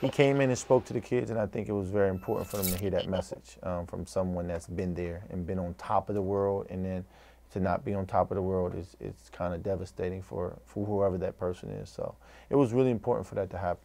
he came in and spoke to the kids, and I think it was very important for them to hear that message from someone that's been there and been on top of the world, and then to not be on top of the world is it's kind of devastating for whoever that person is. So it was really important for that to happen.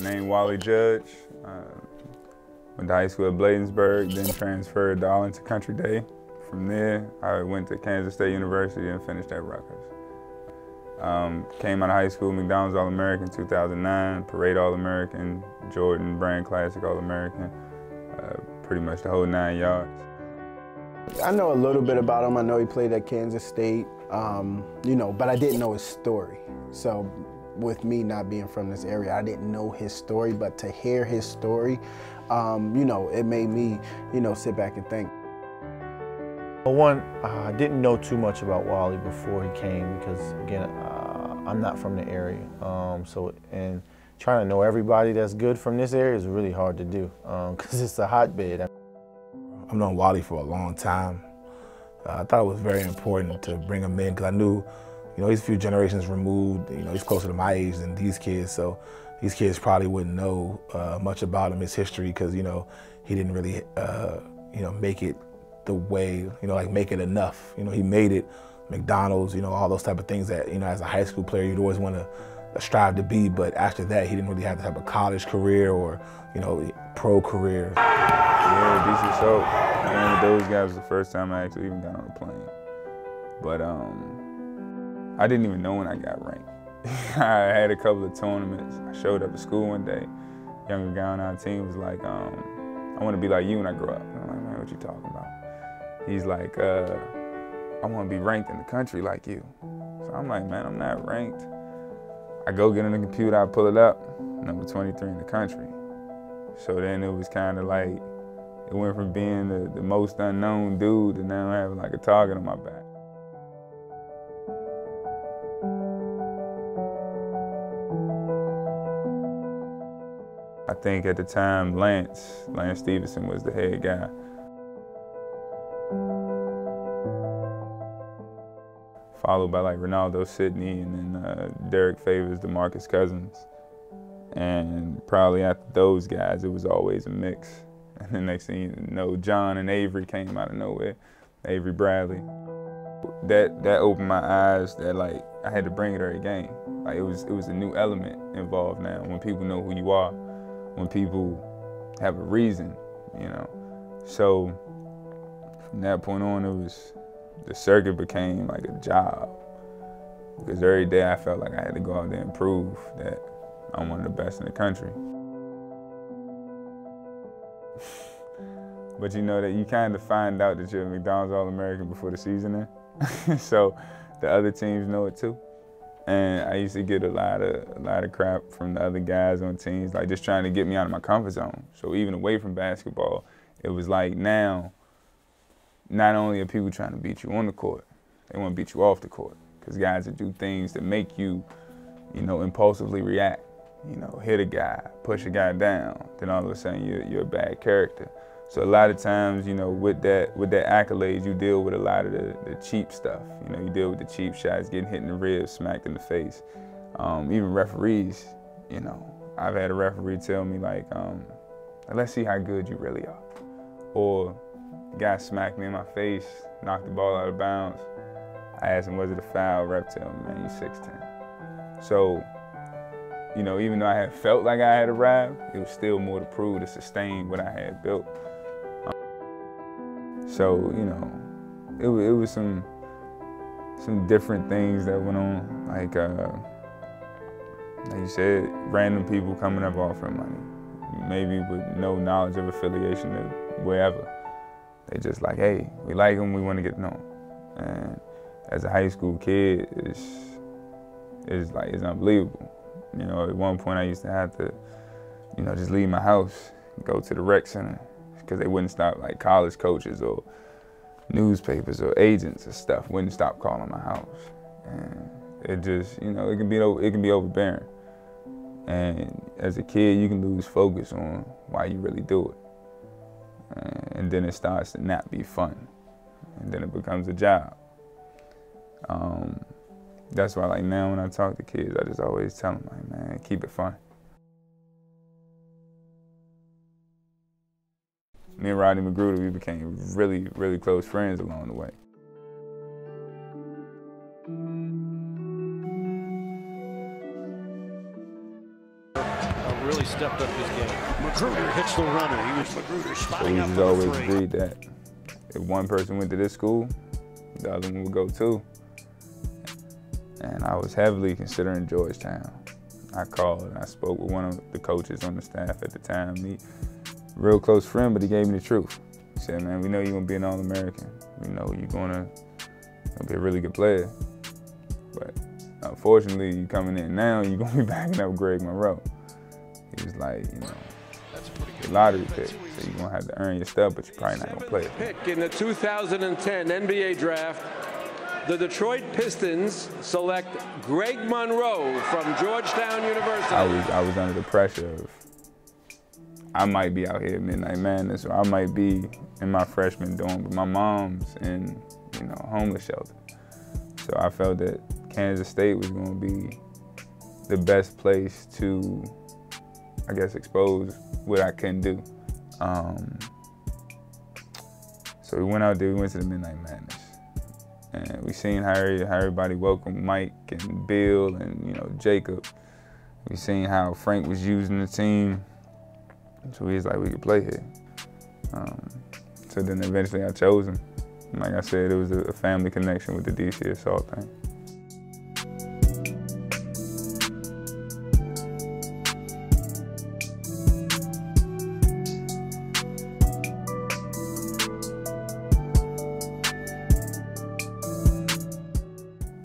Named Wally Judge, went to high school at Bladensburg, then transferred to Arlington Country Day. From there, I went to Kansas State University and finished at Rutgers. Came out of high school, McDonald's All-American 2009, Parade All-American, Jordan Brand Classic All-American, pretty much the whole 9 yards. I know a little bit about him. I know he played at Kansas State, you know, but I didn't know his story. So, with me not being from this area, I didn't know his story, but to hear his story, you know, it made me, you know, sit back and think. Well, one, I didn't know too much about Wally before he came because, again, I'm not from the area. And trying to know everybody that's good from this area is really hard to do because it's a hotbed. I've known Wally for a long time. I thought it was very important to bring him in because I knew, you know, he's a few generations removed, you know, he's closer to my age than these kids, so these kids probably wouldn't know much about him, his history, because, you know, he didn't really, you know, make it the way, you know, like make it enough. You know, he made it, McDonald's, you know, all those type of things that, you know, as a high school player, you'd always want to strive to be, but after that, he didn't really have to have a college career or, you know, pro career. Yeah, DC Soap, I mean, those guys was the first time I actually even got on the plane, but, I didn't even know when I got ranked. I had a couple of tournaments. I showed up at school one day. A younger guy on our team was like, I want to be like you when I grow up. And I'm like, man, what you talking about? He's like, I want to be ranked in the country like you. So I'm like, man, I'm not ranked. I go get on the computer, I pull it up, number 23 in the country. So then it was kind of like, it went from being the most unknown dude to now having like a target on my back. I think at the time, Lance Stevenson was the head guy. Followed by like Ronaldo, Sidney, and then Derek Favors, DeMarcus Cousins. And probably after those guys, it was always a mix. And the next thing you know, John and Avery came out of nowhere, Avery Bradley. That opened my eyes that like, I had to bring it every game. Like it was a new element involved now when people know who you are, when people have a reason, you know. So from that point on, it was, the circuit became like a job because every day I felt like I had to go out there and prove that I'm one of the best in the country. But you know that you kind of find out that you're a McDonald's All-American before the season ends. So the other teams know it too. And I used to get a lot of crap from the other guys on teams, like just trying to get me out of my comfort zone. So even away from basketball, it was like now, not only are people trying to beat you on the court, they want to beat you off the court. Because guys that do things that make you, you know, impulsively react, you know, hit a guy, push a guy down, then all of a sudden you're a bad character. So a lot of times, you know, with that accolades, you deal with a lot of the cheap stuff. You know, you deal with the cheap shots, getting hit in the ribs, smacked in the face. Even referees, you know, I've had a referee tell me like, let's see how good you really are. Or the guy smacked me in my face, knocked the ball out of bounds. I asked him, was it a foul? Rep tell me, man, you 6'10". So, you know, even though I had felt like I had arrived, it was still more to prove to sustain what I had built. So, you know, it was some different things that went on. Like you said, random people coming up offering money, maybe with no knowledge of affiliation to wherever. They just like, hey, we like him, we want to get to know him. And as a high school kid, is like, it's unbelievable. You know, at one point I used to have to, you know, just leave my house, go to the rec center, because they wouldn't stop, like college coaches or newspapers or agents and stuff wouldn't stop calling my house. And it just, you know, it can be overbearing. And as a kid, you can lose focus on why you really do it. And then it starts to not be fun. And then it becomes a job. That's why, like, now when I talk to kids, I just always tell them, like, man, keep it fun. Me and Rodney Magruder, we became really, really close friends along the way. Really stepped up his game. Magruder hits the runner. He was Magruder spotting out for the three. We always agreed that if one person went to this school, the other one would go too. And I was heavily considering Georgetown. I called and I spoke with one of the coaches on the staff at the time. He, real close friend, but he gave me the truth. He said, man, we know you're gonna be an All-American. We know you're gonna be a really good player. But unfortunately, you coming in now, you're gonna be backing up Greg Monroe. He was like, you know, that's a lottery pick, so you're going to have to earn your stuff, but you're probably not going to play it. Pick in the 2010 NBA draft, the Detroit Pistons select Greg Monroe from Georgetown University. I was under the pressure of, I might be out here at Midnight Madness, or I might be in my freshman dorm, but my mom's in, you know, homeless shelter. So I felt that Kansas State was going to be the best place to, I guess, expose what I couldn't do. So we went out there, we went to the Midnight Madness. And we seen how everybody welcomed Mike and Bill and, you know, Jacob. We seen how Frank was using the team. So he was like, we could play here. So then eventually I chose him. And like I said, it was a family connection with the DC Soap thing.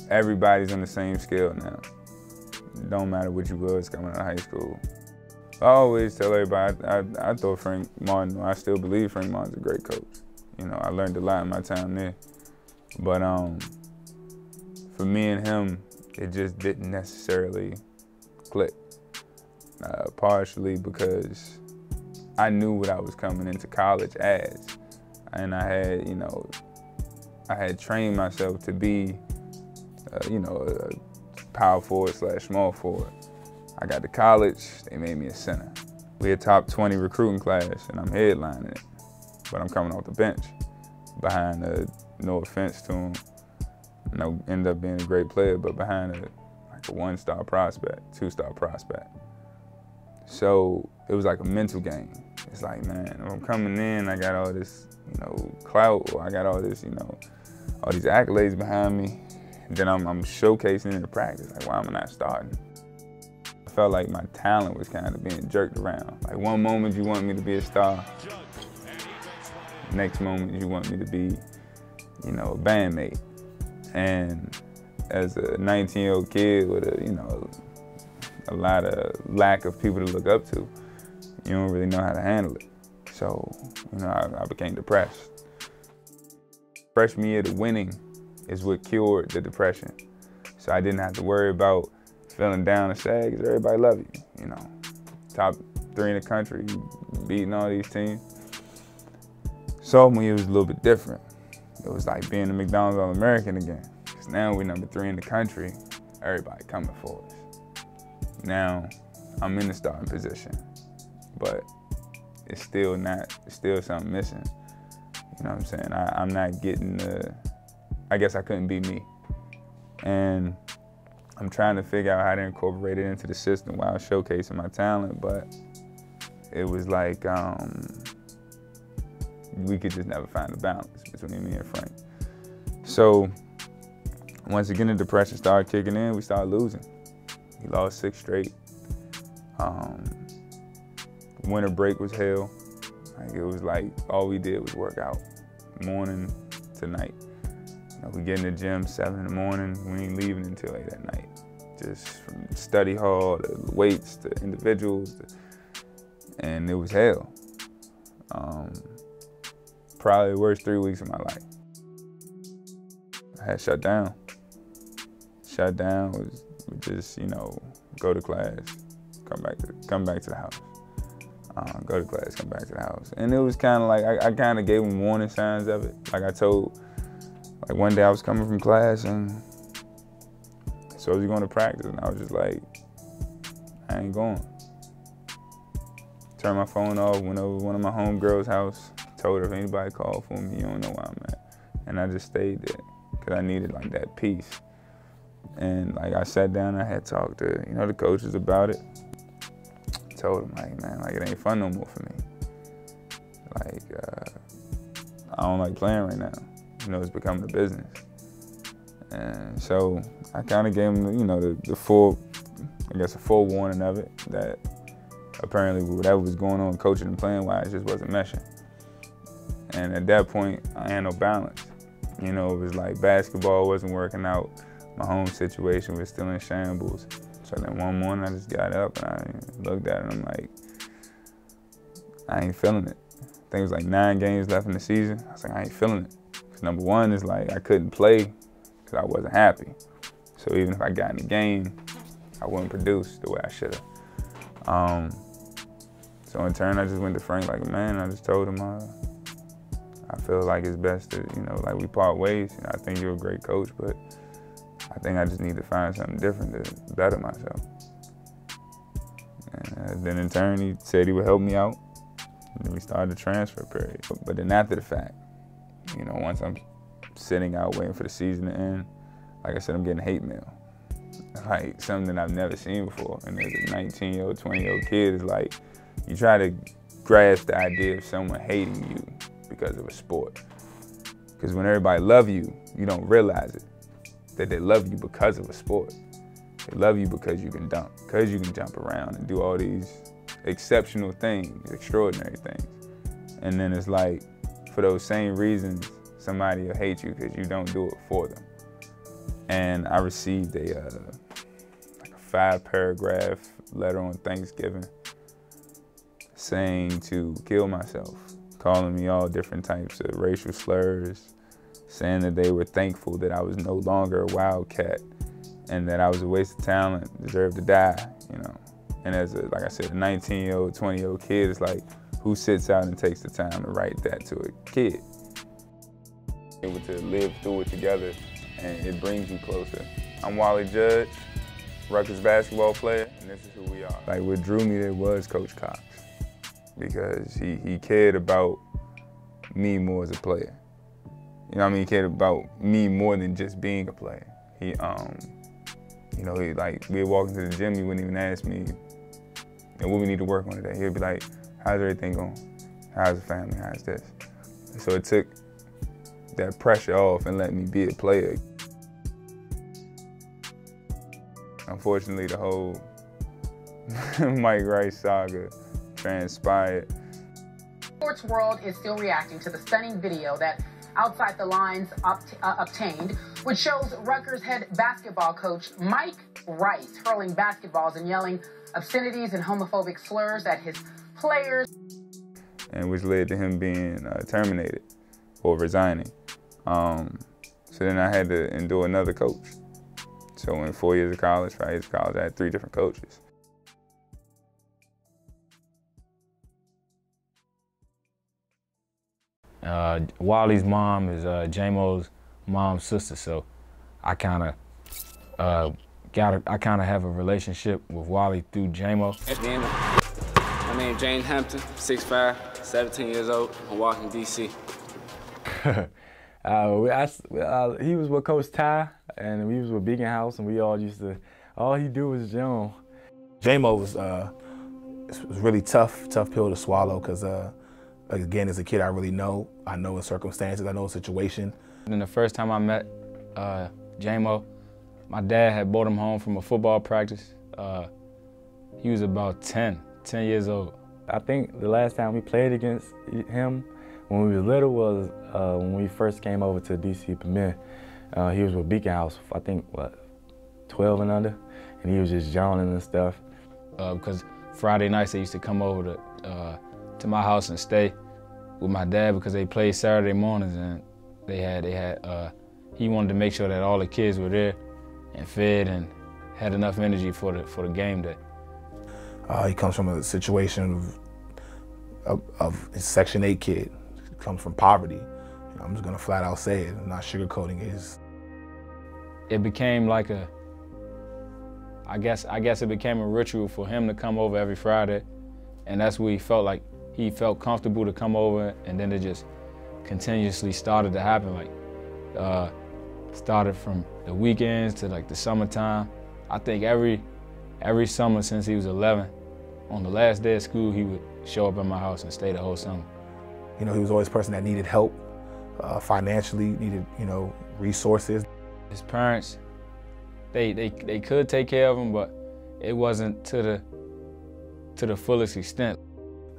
Everybody's on the same scale now. It don't matter what you was coming out of high school. I always tell everybody, I thought Frank Martin, I still believe Frank Martin's a great coach. You know, I learned a lot in my time there. But for me and him, it just didn't necessarily click. Partially because I knew what I was coming into college as. And I had, you know, I had trained myself to be you know, power forward / small forward. I got to college, they made me a center. We a top 20 recruiting class, and I'm headlining it, but I'm coming off the bench behind a, no offense to him, and I end up being a great player, but behind a one-star prospect, two-star prospect. So it was like a mental game. It's like, man, if I'm coming in, I got all this, you know, clout, or I got all this, you know, all these accolades behind me. Then I'm showcasing in the practice, like, why am I not starting? I felt like my talent was kind of being jerked around. Like, one moment you want me to be a star, next moment you want me to be, you know, a bandmate. And as a 19-year-old kid with a, you know, a lot of lack of people to look up to, you don't really know how to handle it. So, you know, I became depressed. Freshman year, the winning is what cured the depression. So I didn't have to worry about feeling down and sad because everybody loved you, you know. Top 3 in the country, beating all these teams. Sophomore year was a little bit different. It was like being a McDonald's All-American again. Because now we're number 3 in the country, everybody coming for us. Now I'm in the starting position, but it's still something missing. You know what I'm saying? I'm not getting the, I guess I couldn't be me. And I'm trying to figure out how to incorporate it into the system while showcasing my talent, but it was like, we could just never find a balance between me and Frank. So once again, the depression started kicking in, we started losing. We lost 6 straight. Winter break was hell. Like, it was like, all we did was work out, morning to night. We get in the gym 7 in the morning, we ain't leaving until 8 at night. just from study hall to weights to individuals, and it was hell. Probably the worst 3 weeks of my life. I had shut down. Shut down was just, you know, go to class, come back to the house. Go to class, come back to the house. And it was kind of like, I kind of gave them warning signs of it. Like I told, like one day I was coming from class and so I was going to practice and I was just like, I ain't going. Turned my phone off, went over to one of my homegirls' house, told her if anybody called for me, you don't know where I'm at. And I just stayed there because I needed like that peace. And like I sat down, I had talked to, you know, the coaches about it. Told him, like, man, like, it ain't fun no more for me. Like, I don't like playing right now. You know, it's becoming a business. And so I kind of gave him, you know, the full, I guess, a full warning of it, that apparently whatever was going on coaching and playing-wise just wasn't meshing. And at that point, I had no balance. You know, it was like basketball wasn't working out. My home situation was still in shambles. So then one morning I just got up and I looked at it and I'm like, I ain't feeling it. I think it was like 9 games left in the season. I was like, I ain't feeling it. 'Cause number one is like, I couldn't play because I wasn't happy. So even if I got in the game, I wouldn't produce the way I should have. So in turn, I just went to Frank like a man. I just told him, I feel like it's best to, you know, like we part ways. You know, I think you're a great coach, but I think I just need to find something different to better myself. And then in turn, he said he would help me out. And then we started the transfer period. But then after the fact, you know, once I'm sitting out waiting for the season to end, like I said, I'm getting hate mail. Like something that I've never seen before. And as a 19-year-old, 20-year-old kid, it's like, you try to grasp the idea of someone hating you because of a sport. Because when everybody loves you, you don't realize it. That they love you because of a sport. They love you because you can dunk, because you can jump around and do all these exceptional things, extraordinary things. And then it's like, for those same reasons, somebody will hate you because you don't do it for them. And I received a 5-paragraph letter on Thanksgiving saying to kill myself, calling me all different types of racial slurs, saying that they were thankful that I was no longer a wildcat and that I was a waste of talent, deserved to die, you know. And as, like I said, a 19-year-old, 20-year-old kid, it's like, who sits out and takes the time to write that to a kid? Able to live through it together, and it brings you closer. I'm Wally Judge, Rutgers basketball player, and this is who we are. Like, what drew me there was Coach Cox, because he cared about me more as a player. You know what I mean? He cared about me more than just being a player. He, you know, he like, we'd walk into the gym, he wouldn't even ask me, you know, what we need to work on today. He'd be like, how's everything going? How's the family? How's this? So it took that pressure off and let me be a player. Unfortunately, the whole Mike Rice saga transpired. Sports world is still reacting to the stunning video that Outside the Lines obtained, which shows Rutgers head basketball coach Mike Rice hurling basketballs and yelling obscenities and homophobic slurs at his players. And which led to him being terminated or resigning. So then I had to endure another coach. So in 4 years of college, 5 years of college, I had 3 different coaches. Wally's mom is J-Mo's mom's sister, so I kind of have a relationship with Wally through J-Mo. At the end, my name is James Hampton, 6'5", 17 years old, from Washington DC. He was with Coach Ty, and we was with Beacon House, and we all used to, all he do was jump. J-Mo was really tough pill to swallow, because again, as a kid, I know his circumstances, I know his situation. And the first time I met J-Mo, my dad had brought him home from a football practice. He was about 10 years old. I think the last time we played against him when we were little was when we first came over to DC Premier. He was with Beacon House, I think, what, 12 and under? and he was just yawning and stuff. Because Friday nights they used to come over to my house and stay with my dad because they played Saturday mornings, and he wanted to make sure that all the kids were there and fed and had enough energy for the game day. He comes from a situation of a Section 8 kid. He comes from poverty. I'm just gonna flat out say it, I'm not sugarcoating it. It became like a, I guess it became a ritual for him to come over every Friday, and that's where he felt like he felt comfortable to come over, and then it just continuously started to happen. Like, started from the weekends to like the summertime. I think every summer since he was 11, on the last day of school, he would show up at my house and stay the whole summer. You know, he was always a person that needed help financially, needed, you know, resources. His parents, they could take care of him, but it wasn't to the fullest extent.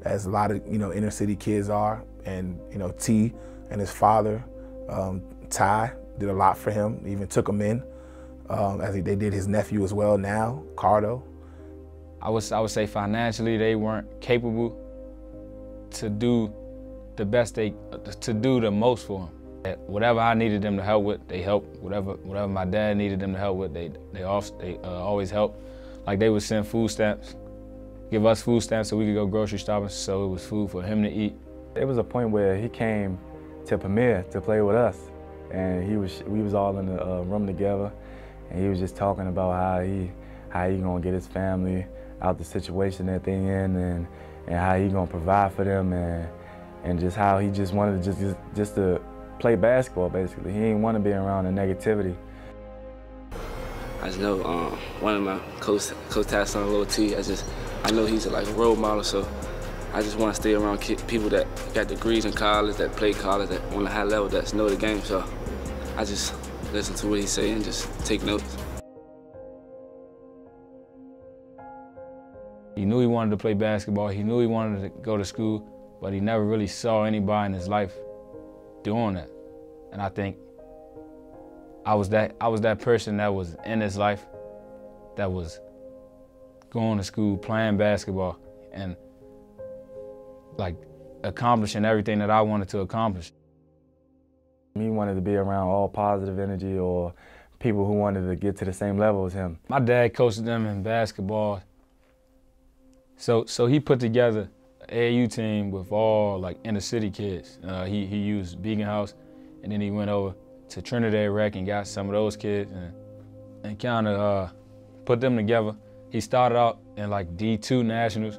As a lot of, you know, inner city kids are, and, you know, T and his father, Ty, did a lot for him, even took him in, as they did his nephew as well now, Cardo. I would say financially they weren't capable to do the best to do the most for him. Whatever I needed them to help with, they helped. Whatever my dad needed them to help with, they always helped. Like, they would send food stamps, give us food stamps so we could go grocery shopping, so it was food for him to eat. It was a point where he came to Premier to play with us, and we was all in the room together, and he was just talking about how he gonna get his family out the situation that they in, and how he gonna provide for them, and just how he just wanted to just to play basketball, basically. He didn't want to be around the negativity. I just know one of my co-taps son, Lil T, I know he's like a role model, so I just want to stay around people that got degrees in college, that play college, that on a high level, that know the game. So I just listen to what he's saying, just take notes. He knew he wanted to play basketball. He knew he wanted to go to school, but he never really saw anybody in his life doing that. And I think I was that person that was in his life, that was going to school, playing basketball, and like accomplishing everything that I wanted to accomplish. He wanted to be around all positive energy, or people who wanted to get to the same level as him. My dad coached them in basketball, so he put together an AAU team with all like inner city kids. He used Beacon House, and then he went over to Trinidad Rec and got some of those kids, and kind of put them together. He started out in like D2 nationals,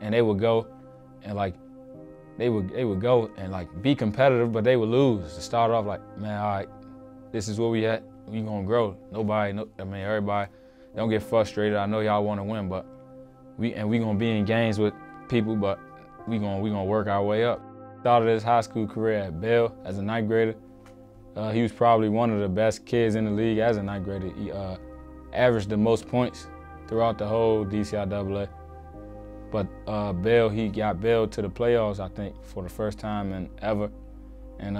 and they would go, and like they would go and like be competitive, but they would lose. To start off like, man, all right, this is where we at. We gonna grow. Everybody, don't get frustrated. I know y'all want to win, but we gonna be in games with people, but we gonna work our way up. Started his high school career at Bell as a ninth grader. He was probably one of the best kids in the league as a ninth grader. He averaged the most points throughout the whole DCIAA. But Bell, he got Bell to the playoffs, I think, for the first time ever. And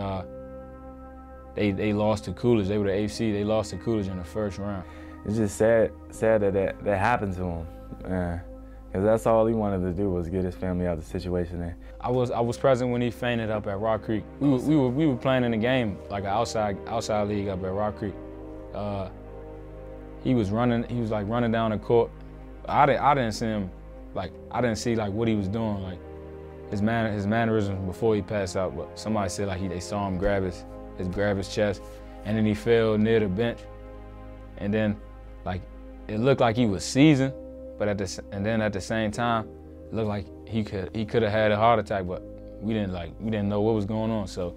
they lost to Coolidge. They were the AFC. They lost to Coolidge in the first round. It's just sad that happened to him, because that's all he wanted to do was get his family out of the situation. And I was present when he fainted up at Rock Creek. We were playing in a game, like an outside league up at Rock Creek. He was running down the court. I didn't see him. Like, I didn't see like what he was doing, like his mannerisms before he passed out. But somebody said like they saw him grab his chest, and then he fell near the bench, and then like it looked like he was seasoned, but at the same time it looked like he could have had a heart attack, but we didn't know what was going on. So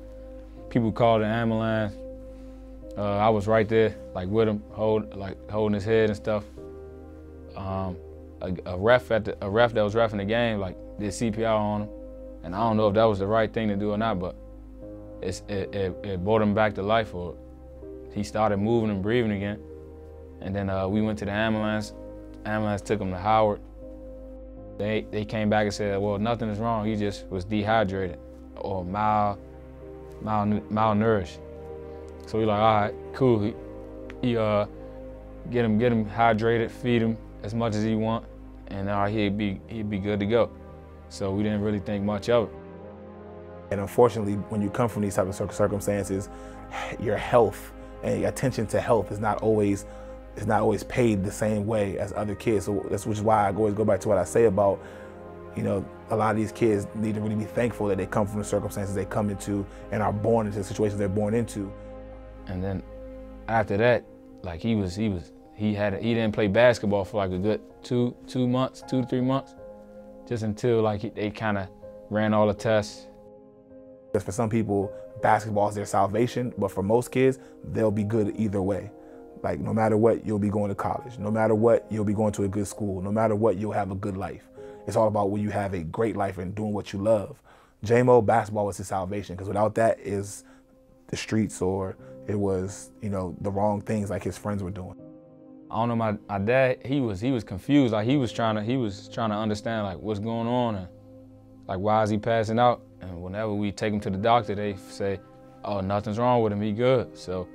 people called the ambulance. I was right there like with him, holding his head and stuff. A ref that was refing the game like did CPR on him, and I don't know if that was the right thing to do or not, but it brought him back to life, or he started moving and breathing again. And then we went to the ambulance. Ambulance took him to Howard. They came back and said, well, nothing is wrong. He just was dehydrated or malnourished. So we like, all right, cool. He Get him hydrated, feed him as much as he want, and he'd be good to go. So we didn't really think much of it. And unfortunately, when you come from these type of circumstances, your health and your attention to health is not always paid the same way as other kids. So that's which is why I always go back to what I say about, you know, a lot of these kids need to really be thankful that they come from the circumstances they come into and are born into the situations they're born into. And then after that, like he didn't play basketball for like a good two to three months, just until like they kind of ran all the tests. Because for some people, basketball is their salvation, but for most kids, they'll be good either way. Like no matter what, you'll be going to college. No matter what, you'll be going to a good school. No matter what, you'll have a good life. It's all about when you have a great life and doing what you love. J-Mo, basketball was his salvation, because without that is the streets, or it was, you know, the wrong things like his friends were doing. I don't know, my dad, he was confused. Like he was trying to understand like what's going on and like why is he passing out? And whenever we take him to the doctor, they say, oh, nothing's wrong with him, he good. So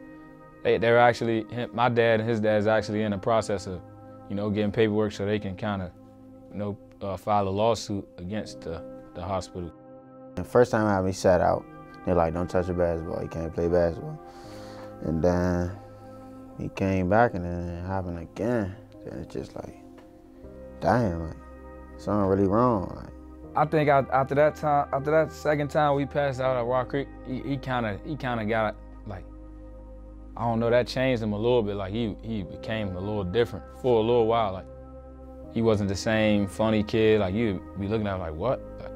they're actually, my dad and his dad's actually in the process of, you know, getting paperwork so they can kind of, you know, file a lawsuit against the hospital. The first time I sat out, they're like, don't touch the basketball, you can't play basketball. And then he came back and then it happened again. And it's just like, damn, like, something really wrong. Like, I think after that time, after that second time we passed out at Rock Creek, he kind of got like, I don't know, that changed him a little bit. Like he became a little different for a little while. Like he wasn't the same funny kid. Like you'd be looking at him like, what? Like,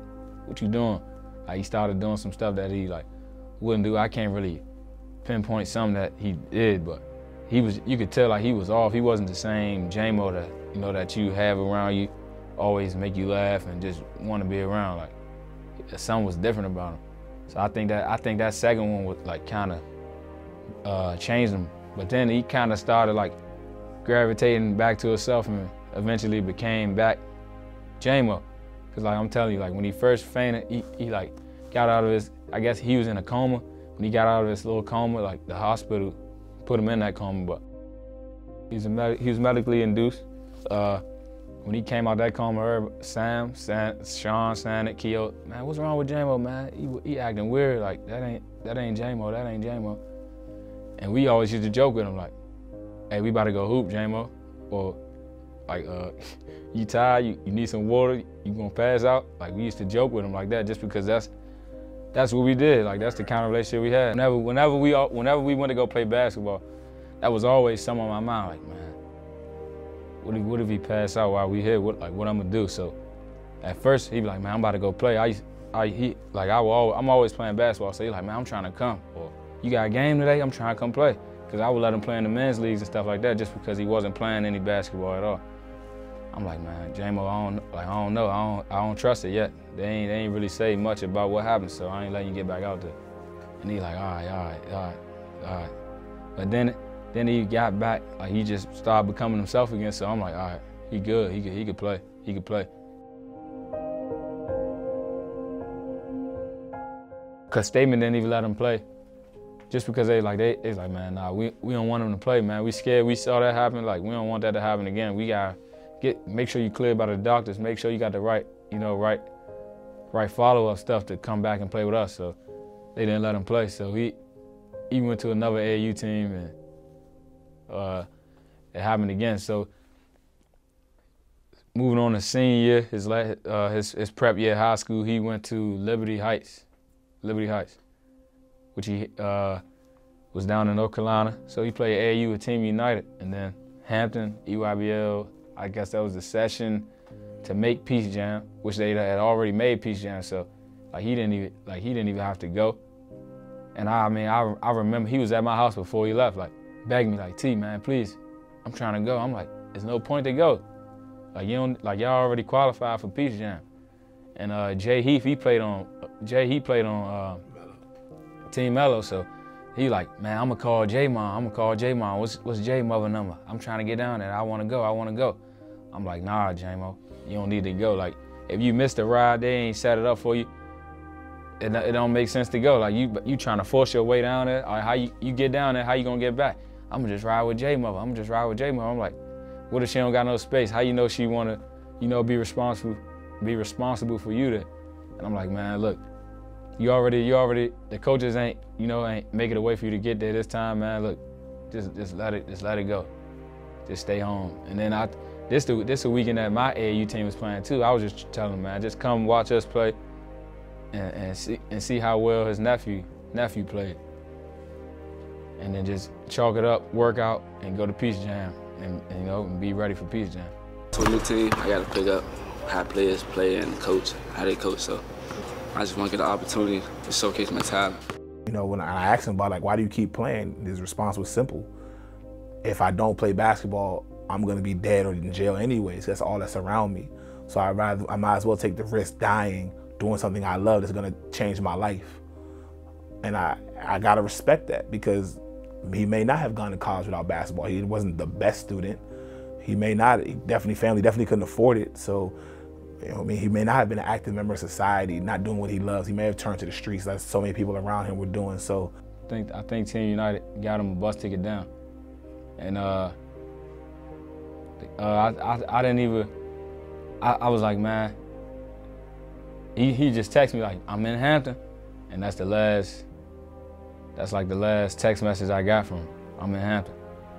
what you doing? Like he started doing some stuff that he like wouldn't do. I can't really pinpoint something that he did, but he was, you could tell like he was off. He wasn't the same J-Mo that, you know, that you have around you, always make you laugh and just want to be around. Like something was different about him. So I think that second one was like kind of changed him. But then he kind of started like gravitating back to himself and eventually became back J-Mo. Cause like I'm telling you, like when he first fainted, he like got out of his, I guess he was in a coma. When he got out of his little coma, like the hospital put him in that coma, but he was medically induced. When he came out that coma, Sean Sanic, Keo, man, what's wrong with J-Mo, man? He acting weird, like that ain't J-Mo, that ain't J-Mo. And we always used to joke with him, like, hey, we about to go hoop, J-Mo. Or like, you tired, you need some water, you gonna pass out? Like we used to joke with him like that just because that's what we did. Like that's the kind of relationship we had. Whenever we went to go play basketball, that was always something on my mind. Like, man, what if he passed out while we here? What I'm gonna do? So, at first he'd be like, man, I'm about to go play. I'm always playing basketball. So he's like, man, I'm trying to come. Or you got a game today? I'm trying to come play. Cause I would let him play in the men's leagues and stuff like that just because he wasn't playing any basketball at all. I'm like, man, J-Mo, I don't know. I don't trust it yet. They ain't really say much about what happened, so I ain't letting you get back out there. And he like, all right. But then he got back, like he just started becoming himself again, so I'm like, all right, he good, he could play. Cause Statement didn't even let him play. Just because they like, man, nah, we don't want him to play, man. We scared, we saw that happen, like we don't want that to happen again. We got make sure you cleared by the doctors, make sure you got the right, you know, right follow-up stuff to come back and play with us. So they didn't let him play. So he went to another AAU team and it happened again. So moving on to senior year, his prep year, high school, he went to Liberty Heights, which he was down in North Carolina. So he played AAU with Team United and then Hampton, EYBL, I guess that was the session to make Peace Jam, which they had already made Peace Jam, so like he didn't even have to go. And I mean I remember he was at my house before he left, like begging me like, T, man, please, I'm trying to go. I'm like, there's no point to go. Like y'all already qualified for Peace Jam. And Jay Heath played on Team Mello, so he like, man, I'ma call J-Mom. What's J-Mother number? I'm trying to get down there. I wanna go. I'm like, nah, J-Mo, you don't need to go. Like, if you missed the ride, they ain't set it up for you. It don't make sense to go. Like, you trying to force your way down there. All right, how you get down there, how you gonna get back? I'ma just ride with J Mother. I'ma just ride with J Mother. I'm like, what if she don't got no space? How you know she wanna, you know, be responsible for you to? And I'm like, man, look, you already, the coaches ain't making a way for you to get there this time, man. Look, just let it go. Just stay home. And then this the weekend that my AAU team was playing too. I was just telling them, man, just come watch us play and see how well his nephew played. And then just chalk it up, work out, and go to Peace Jam, and you know, and be ready for Peace Jam. So new team, I got to pick up how players play and coach, how they coach. So I just want to get an opportunity to showcase my talent. You know, when I asked him about like, why do you keep playing? His response was simple. If I don't play basketball, I'm gonna be dead or in jail anyways. That's all that's around me. So I might as well take the risk dying, doing something I love that's gonna change my life. And I gotta respect that, because he may not have gone to college without basketball. He wasn't the best student. He may not, family definitely couldn't afford it. So, you know what I mean? He may not have been an active member of society, not doing what he loves. He may have turned to the streets like so many people around him were doing, so. I think Team United got him a bus ticket down. And I didn't even, I was like, man, he just texted me like, I'm in Hampton. And that's the last, that's like the last text message I got from him. I'm in Hampton.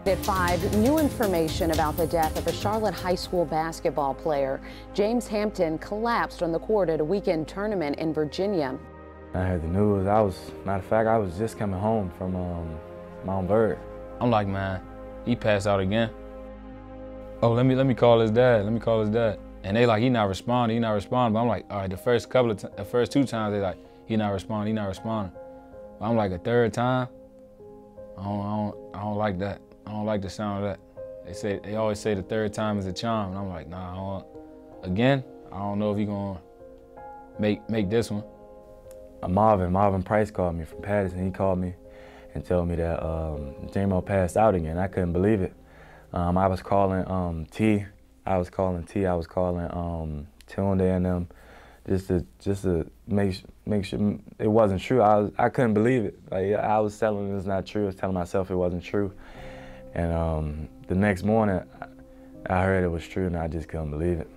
At 5, new information about the death of a Charlotte high school basketball player. James Hampton collapsed on the court at a weekend tournament in Virginia. I heard the news. Matter of fact, I was just coming home from Mount Bird. I'm like, man, he passed out again. Oh, let me call his dad. Let me call his dad. And they like, he not responding. But I'm like, all right, the first two times they like, he not responding. But I'm like, a third time, I don't like that. I don't like the sound of that. They always say the third time is a charm, and I'm like, nah, I don't know if he gonna make this one. Marvin Price called me from Patterson. He called me and told me that J-Mo passed out again. I couldn't believe it. I was calling T, I was calling Tunde and them, just to make sure it wasn't true. I couldn't believe it. Like, I was telling it was not true. I was telling myself it wasn't true. And the next morning, I heard it was true, and I just couldn't believe it.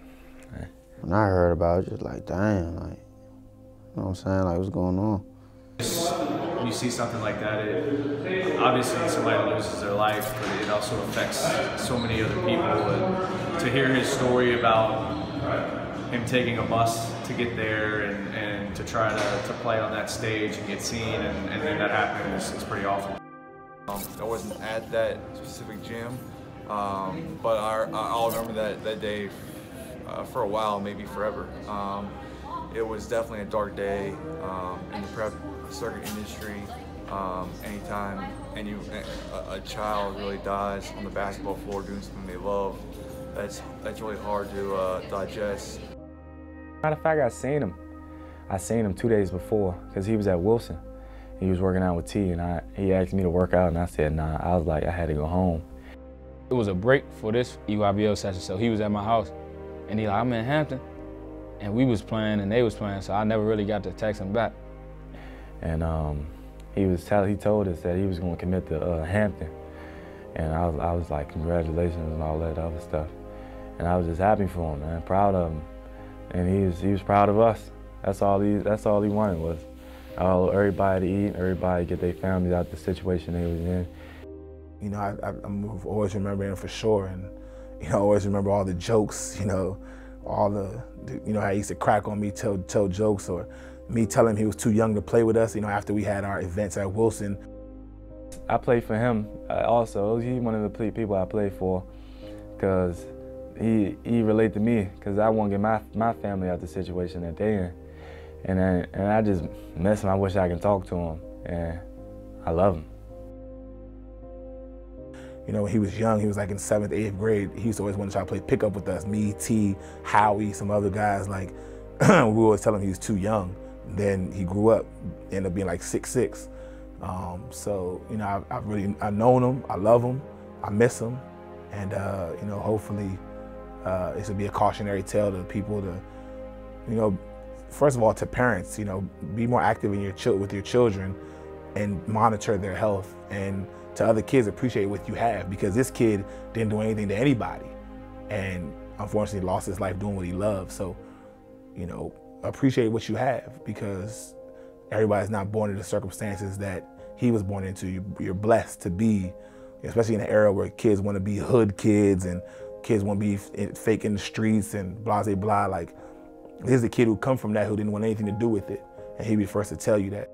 When I heard about it, just like, damn, like, you know what I'm saying? Like, what's going on? When you see something like that, it obviously somebody loses their life, but it also affects so many other people. And to hear his story about him taking a bus to get there and to try to play on that stage and get seen, and then that happening is pretty awful. I wasn't at that specific gym, but I'll remember that day for a while, maybe forever. It was definitely a dark day in the prep circuit industry. Anytime a child really dies on the basketball floor doing something they love, that's really hard to digest. Matter of fact, I seen him 2 days before, because he was at Wilson. He was working out with T, and he asked me to work out, and I said nah. I was like, I had to go home. It was a break for this EYBL session, so he was at my house, and he like, I'm in Hampton, and we was playing, and they was playing, so I never really got to text him back. And he told us that he was going to commit to Hampton, and I was like, congratulations and all that other stuff, and I was just happy for him, man, proud of him, and he was proud of us. That's all he wanted was. Everybody to eat, everybody get their families out the situation they was in. You know, I'm always remembering him for sure, and you know, always remember all the jokes. You know, all the you know how he used to crack on me, tell jokes, or me telling him he was too young to play with us. You know, after we had our events at Wilson, I played for him also. He's one of the people I played for, because he related to me, because I want to get my family out the situation that they in. And I just miss him. I wish I could talk to him, and I love him. You know, when he was young, he was like in 7th, 8th grade, he used to always want to try to play pickup with us, me, T, Howie, some other guys, like, we always tell him he was too young. Then he grew up, ended up being like 6'6". So, you know, I've known him, I love him, I miss him, and, you know, hopefully this will be a cautionary tale to people to, you know, first of all, to parents, you know, be more active with your children, and monitor their health, and to other kids, appreciate what you have, because this kid didn't do anything to anybody and unfortunately lost his life doing what he loved. So, you know, appreciate what you have, because everybody's not born into the circumstances that he was born into. You're blessed to be, especially in an era where kids want to be hood kids and kids want to be fake in the streets and blah, blah, blah. Like, here's a kid who come from that, who didn't want anything to do with it, and he'd be first to tell you that.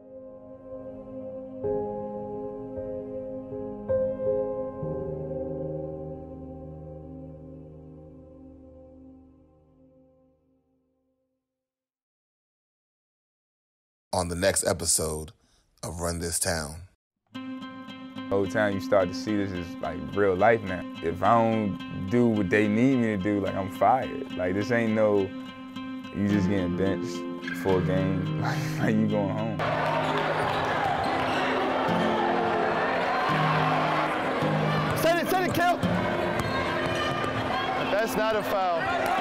On the next episode of Run This Town. The whole time you start to see this is like real life now. If I don't do what they need me to do, like, I'm fired. Like, this ain't no, you just getting benched for a game, like you going home. Set it, Kel! That's not a foul.